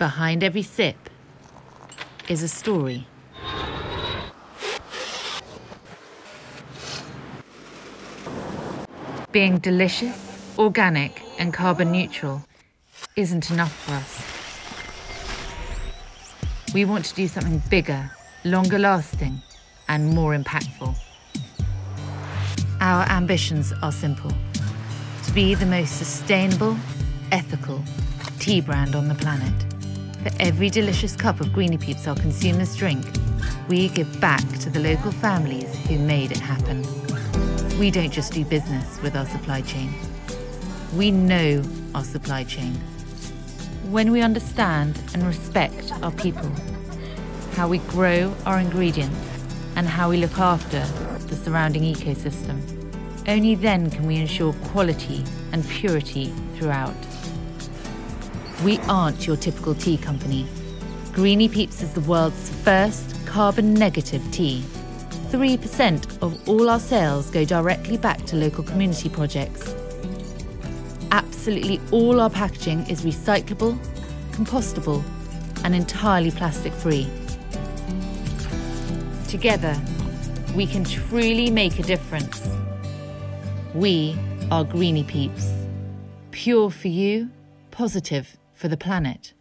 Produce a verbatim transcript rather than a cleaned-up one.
Behind every sip is a story. Being delicious, organic, and carbon neutral isn't enough for us. We want to do something bigger, longer lasting, and more impactful. Our ambitions are simple: to be the most sustainable, ethical tea brand on the planet. For every delicious cup of Greeny Peeps our consumers drink, we give back to the local families who made it happen. We don't just do business with our supply chain. We know our supply chain. When we understand and respect our people, how we grow our ingredients, and how we look after the surrounding ecosystem, only then can we ensure quality and purity throughout. We aren't your typical tea company. Greeny Peeps is the world's first carbon-negative tea. three percent of all our sales go directly back to local community projects. Absolutely all our packaging is recyclable, compostable, and entirely plastic-free. Together, we can truly make a difference. We are Greeny Peeps. Pure for you, positive for the planet.